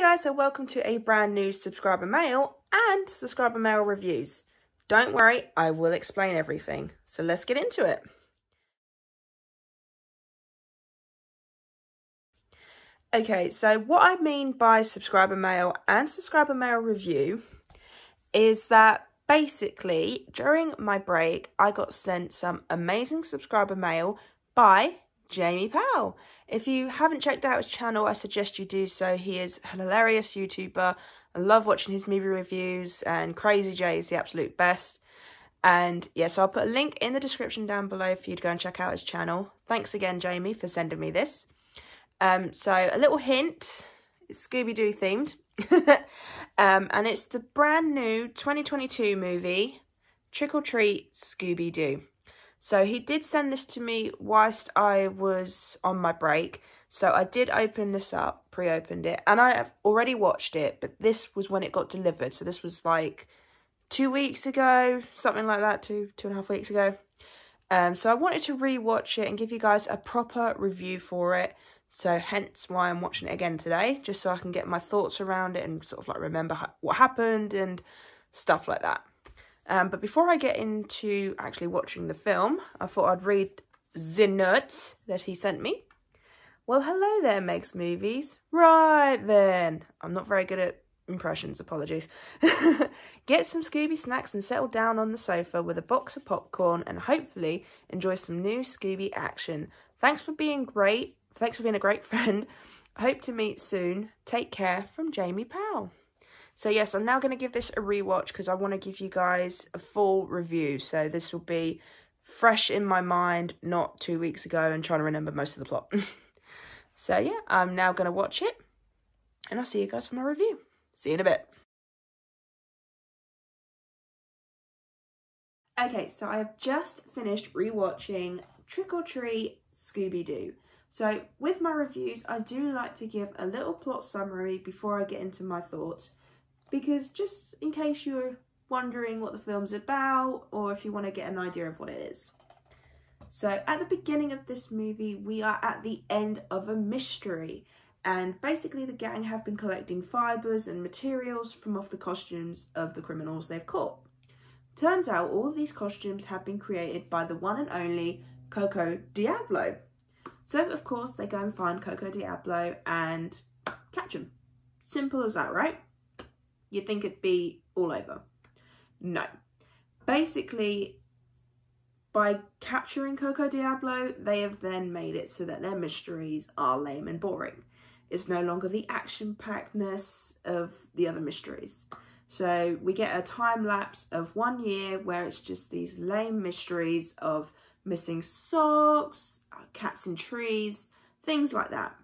Hey guys, so welcome to a brand new subscriber mail and subscriber mail reviews. Don't worry, I will explain everything. So let's get into it. Okay, so what I mean by subscriber mail and subscriber mail review is that basically during my break, I got sent some amazing subscriber mail by Jamie Powell. If you haven't checked out his channel, I suggest you do so. He is a hilarious YouTuber. I love watching his movie reviews, and Crazy J is the absolute best. And yeah, so I'll put a link in the description down below for you to go and check out his channel. Thanks again, Jamie, for sending me this. So a little hint, it's Scooby-Doo themed. And it's the brand new 2022 movie, Trick or Treat Scooby-Doo. So he did send this to me whilst I was on my break. So I did open this up, pre-opened it, and I have already watched it, but this was when it got delivered. So this was like 2 weeks ago, something like that, two and a half weeks ago. So I wanted to re-watch it and give you guys a proper review for it. So hence why I'm watching it again today, just so I can get my thoughts around it and sort of like remember what happened and stuff like that. But before I get into actually watching the film, I thought I'd read the notes that he sent me. Well, hello there, Megsmovies. Right then. I'm not very good at impressions, apologies. Get some Scooby snacks and settle down on the sofa with a box of popcorn and hopefully enjoy some new Scooby action. Thanks for being great. Thanks for being a great friend. Hope to meet soon. Take care from Jamie Powell. So yes, I'm now going to give this a rewatch because I want to give you guys a full review. So this will be fresh in my mind, not 2 weeks ago and trying to remember most of the plot. So yeah, I'm now going to watch it and I'll see you guys for my review. See you in a bit. Okay, so I have just finished rewatching Trick or Treat Scooby-Doo. So with my reviews, I do like to give a little plot summary before I get into my thoughts. Because just in case you're wondering what the film's about or if you want to get an idea of what it is. So at the beginning of this movie, we are at the end of a mystery. And basically the gang have been collecting fibres and materials from off the costumes of the criminals they've caught. Turns out all these costumes have been created by the one and only Coco Diablo. So of course they go and find Coco Diablo and catch him. Simple as that, right? You'd think it'd be all over. No. Basically, by capturing Coco Diablo, they have then made it so that their mysteries are lame and boring. It's no longer the action-packedness of the other mysteries. So we get a time lapse of 1 year where it's just these lame mysteries of missing socks, cats in trees, things like that.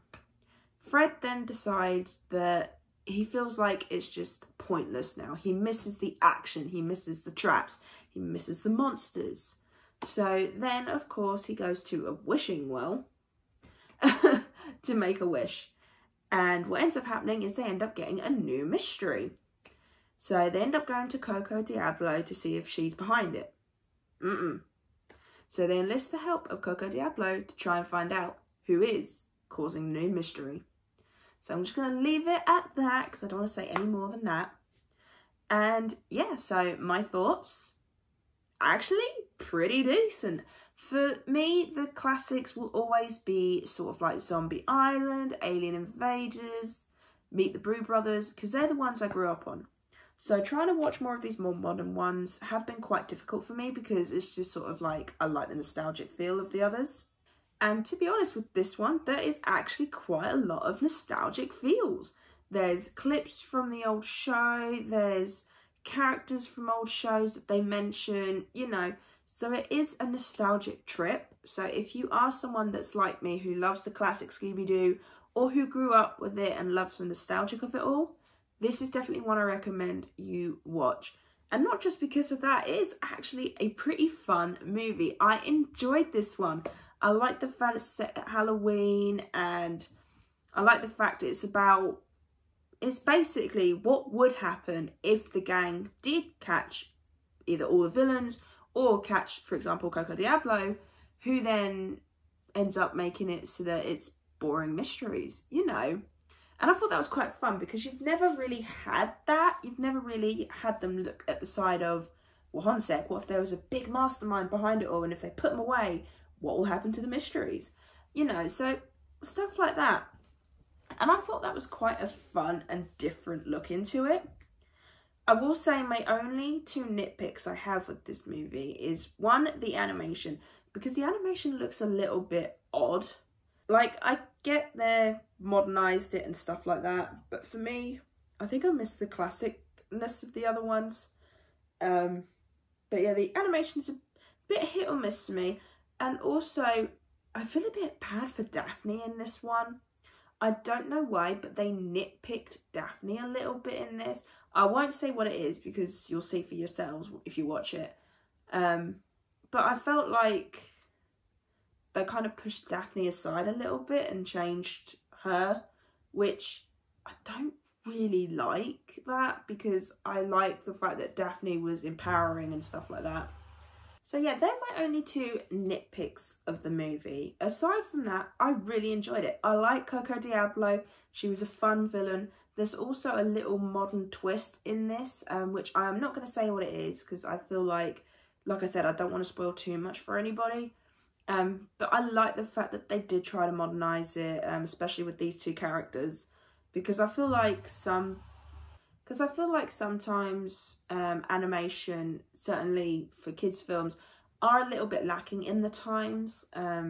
Fred then decides that he feels like it's just pointless now. He misses the action, he misses the traps, he misses the monsters. So then, of course, he goes to a wishing well to make a wish. And what ends up happening is they end up getting a new mystery. So they end up going to Coco Diablo to see if she's behind it. So they enlist the help of Coco Diablo to try and find out who is causing the new mystery. So I'm just going to leave it at that because I don't want to say any more than that. And yeah, so my thoughts, actually pretty decent. For me, the classics will always be sort of like Zombie Island, Alien Invaders, Meet the Brew Brothers, because they're the ones I grew up on. So trying to watch more of these more modern ones have been quite difficult for me because it's just sort of like, I like the nostalgic feel of the others. And to be honest with this one, there is actually quite a lot of nostalgic feels. There's clips from the old show, there's characters from old shows that they mention, you know. So it is a nostalgic trip. So if you are someone that's like me who loves the classic Scooby-Doo or who grew up with it and loves the nostalgic of it all, this is definitely one I recommend you watch. And not just because of that, it is actually a pretty fun movie. I enjoyed this one. I like the fact it's set at Halloween, and I like the fact it's basically what would happen if the gang did catch either all the villains or catch, for example, Coco Diablo, who then ends up making it so that it's boring mysteries, you know. And And I thought that was quite fun because you've never really had that. You've never really had them look at the side of, well, Honsec, what if there was a big mastermind behind it all? And if they put them away, what will happen to the mysteries? You know, so stuff like that. And I thought that was quite a fun and different look into it. I will say my only two nitpicks I have with this movie is, one, the animation, because the animation looks a little bit odd. Like, I get they modernised it and stuff like that, but for me, I think I missed the classicness of the other ones. But yeah, the animation's a bit hit or miss to me. And also, I feel a bit bad for Daphne in this one. I don't know why, but they nitpicked Daphne a little bit in this. I won't say what it is because you'll see for yourselves if you watch it. But I felt like they kind of pushed Daphne aside a little bit and changed her, which I don't really like that, because I like the fact that Daphne was empowering and stuff like that. So yeah, they're my only two nitpicks of the movie. Aside from that, I really enjoyed it. I like Coco Diablo. She was a fun villain. There's also a little modern twist in this, which I am not going to say what it is, because I feel like I said, I don't want to spoil too much for anybody. But I like the fact that they did try to modernise it, especially with these two characters, because I feel like sometimes animation, certainly for kids' films, are a little bit lacking in the times. I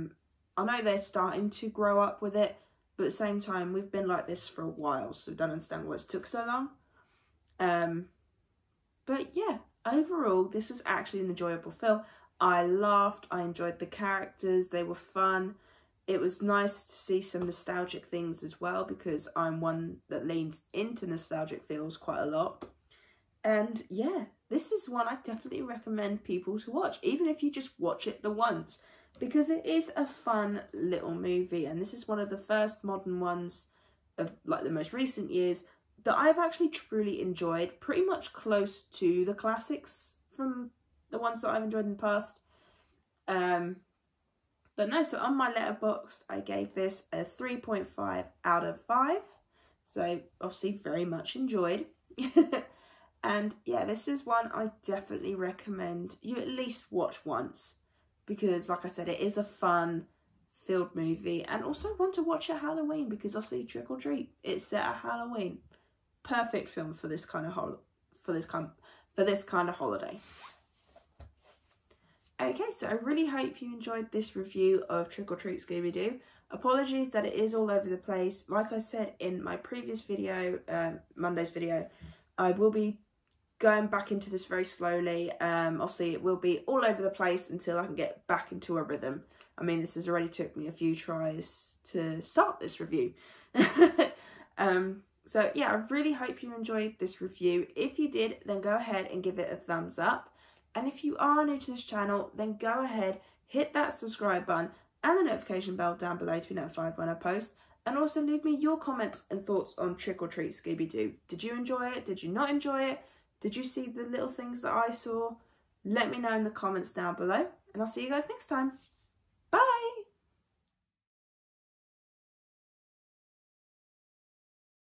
know they're starting to grow up with it, but at the same time, we've been like this for a while, so I don't understand why it took so long. But yeah, overall, this was actually an enjoyable film. I laughed, I enjoyed the characters, they were fun. It was nice to see some nostalgic things as well, because I'm one that leans into nostalgic feels quite a lot. And yeah, this is one I definitely recommend people to watch, even if you just watch it the once, because it is a fun little movie. And this is one of the first modern ones of like the most recent years that I've actually truly enjoyed, pretty much close to the classics from the ones that I've enjoyed in the past. But no, so on my Letterboxd, I gave this a 3.5 out of 5. So, obviously, very much enjoyed. And, yeah, this is one I definitely recommend you at least watch once. Because, like I said, it is a fun-filled movie. And also one to watch at Halloween, because obviously Trick or Treat, it's set at Halloween. Perfect film for this kind of holiday. Okay, so I really hope you enjoyed this review of Trick or Treat Scooby-Doo. Apologies that it is all over the place. Like I said in my previous video, Monday's video, I will be going back into this very slowly. Obviously, it will be all over the place until I can get back into a rhythm. I mean, this has already took me a few tries to start this review. So, yeah, I really hope you enjoyed this review. If you did, then go ahead and give it a thumbs up. And if you are new to this channel, then go ahead, hit that subscribe button and the notification bell down below to be notified when I post. And also leave me your comments and thoughts on Trick or Treat Scooby-Doo. Did you enjoy it? Did you not enjoy it? Did you see the little things that I saw? Let me know in the comments down below, and I'll see you guys next time.